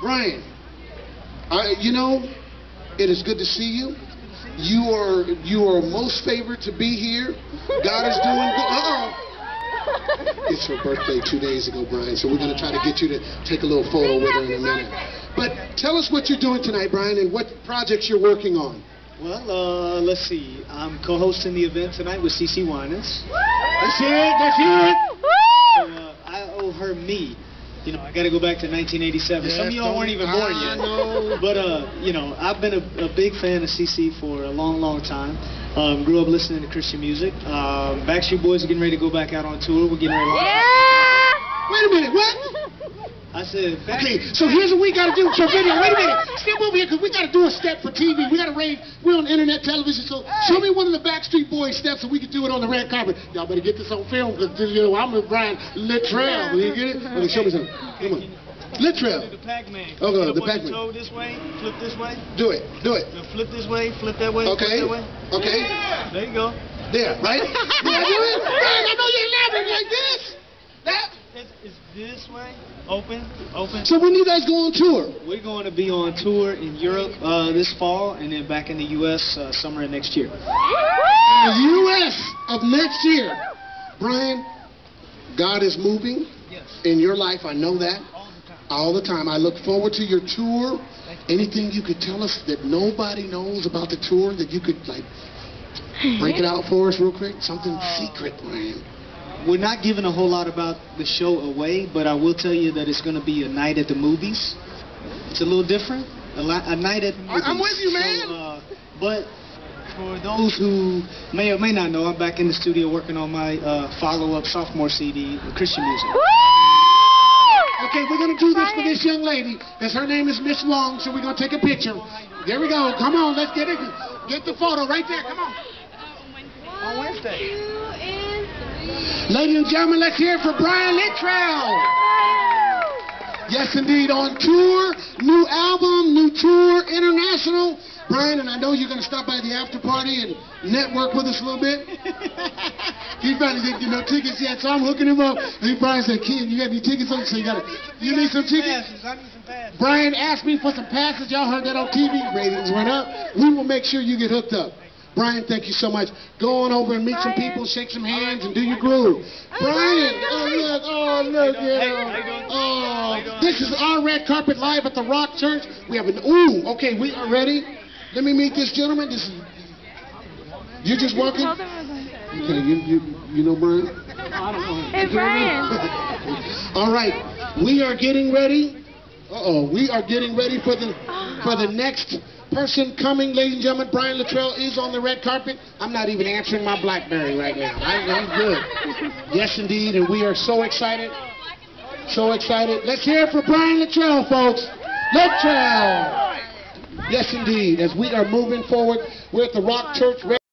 Brian, you know, it is good to see you. You are most favored to be here. God is doing good. It's her birthday 2 days ago, Brian, so we're going to try to get you to take a little photo with her in a minute. But tell us what you're doing tonight, Brian, and what projects you're working on. Well, let's see. I'm co-hosting the event tonight with Cece Winans. Let's hear it! Let's hear it! I owe her me. You know, I got to go back to 1987. Yeah, some of y'all weren't even born yet. No. But, you know, I've been a big fan of Cece for a long, long time. Grew up listening to Christian music. Backstreet Boys are getting ready to go back out on tour. We're getting ready to... Yeah! Wait a minute, what? I said... Okay, so here's what we got to do. So, wait a minute. Step over here, because we got to do a step for TV. We got to raise... We're on internet television, so show me one of the Backstreet Boys steps so we can do it on the red carpet. Y'all better get this on film, because, you know, I'm with Brian Littrell. You get it? Okay, show me something. Come on. Littrell. The Pac-Man. Okay, the Pac-Man. Toe this way, flip this way. Do it. Do it. Now flip this way, flip that way, okay. Flip that way. Okay. Yeah. There you go. There, right? Did I do it? Brian, I know you're laughing like this. That... It's this way, open, open. So when you guys go on tour? We're going to be on tour in Europe this fall, and then back in the U.S. Summer of next year. In the U.S. of next year. Brian, God is moving in your life. I know that. All the time. All the time. I look forward to your tour. Anything you could tell us that nobody knows about the tour that you could, like, break it out for us real quick? Something secret, Brian. We're not giving a whole lot about the show away, but I will tell you that it's going to be a night at the movies. It's a little different. A night at the movies. I'm with you, man. So, but for those who may or may not know, I'm back in the studio working on my follow-up sophomore CD, Christian music. Okay, we're going to do this for this young lady. Her name is Miss Long, so we're going to take a picture. There we go. Come on, let's get it. Get the photo right there. Come on. On Wednesday. Ladies and gentlemen, let's hear it for Brian Littrell. Yes, indeed, on tour, new album, new tour, international. Brian, and I know you're going to stop by the after party and network with us a little bit. He finally didn't get no tickets yet, so I'm hooking him up. And Brian said, "Ken, you got any tickets?" So you need some tickets? I need some passes. Brian asked me for some passes. Y'all heard that on TV. Ratings went up. We will make sure you get hooked up. Brian, thank you so much. Go on over and meet some people, shake some hands, and do your groove. Brian, oh, look, yeah. Oh, this is our red carpet live at the Rock Church. We have an, ooh, okay, we are ready. Let me meet this gentleman. This is, you just walking? Okay, you know Brian? I don't know. Hey, Brian. All right, we are getting ready. Uh-oh, we are getting ready for the next person coming, ladies and gentlemen. Brian Littrell is on the red carpet. I'm not even answering my BlackBerry right now. I'm good. Yes, indeed, and we are so excited. So excited. Let's hear it for Brian Littrell, folks. Littrell. Yes, indeed. As we are moving forward, we're at the Rock Church.